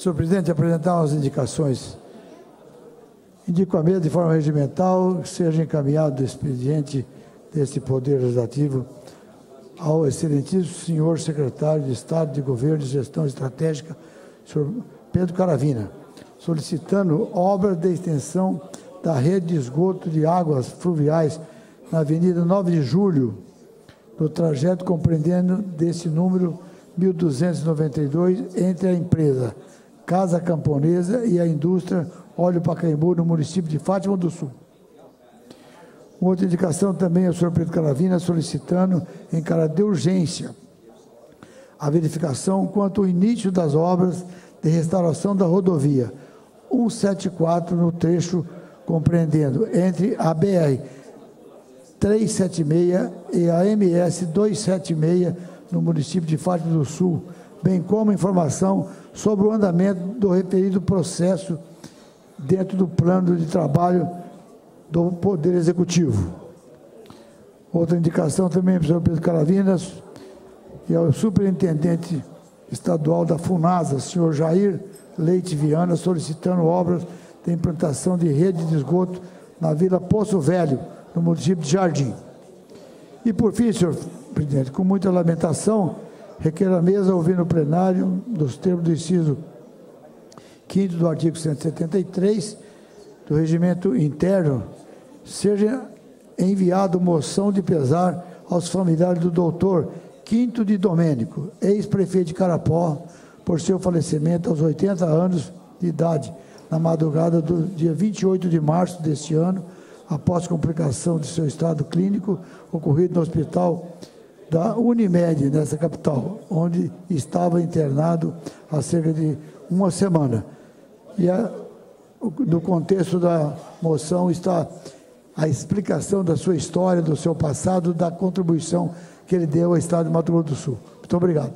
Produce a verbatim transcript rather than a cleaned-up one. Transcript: senhor presidente, apresentar as indicações. Indico a mesa de forma regimental que seja encaminhado o expediente deste Poder Legislativo ao excelentíssimo senhor secretário de Estado de Governo e Gestão Estratégica, senhor Pedro Caravina, solicitando obra de extensão da rede de esgoto de águas fluviais na Avenida nove de Julho, no trajeto compreendendo desse número mil duzentos e noventa e dois, entre a empresa Casa Camponesa e a indústria Óleo Pacaembu, no município de Fátima do Sul. Outra indicação também ao senhor Pedro Caravina, solicitando, em caráter de urgência, a verificação quanto ao início das obras de restauração da rodovia cento e setenta e quatro, no trecho compreendendo entre a B R trezentos e setenta e seis e a M S duzentos e setenta e seis, no município de Fátima do Sul, bem como informação sobre o andamento do referido processo dentro do plano de trabalho do Poder Executivo. Outra indicação também para o senhor Pedro Caravina e ao superintendente estadual da FUNASA, senhor Jair Leite Viana, solicitando obras de implantação de rede de esgoto na Vila Poço Velho, no município de Jardim. E, por fim, senhor presidente, com muita lamentação, requer a mesa ouvir no plenário, nos termos do inciso quinto do artigo cento e setenta e três do Regimento Interno, seja enviado moção de pesar aos familiares do doutor Quinto de Domênico, ex-prefeito de Carapó, por seu falecimento aos oitenta anos de idade, na madrugada do dia vinte e oito de março deste ano, após complicação de seu estado clínico ocorrido no hospital da Unimed, nessa capital, onde estava internado há cerca de uma semana. E a, no contexto da moção está a explicação da sua história, do seu passado, da contribuição que ele deu ao estado de Mato Grosso do Sul. Muito obrigado.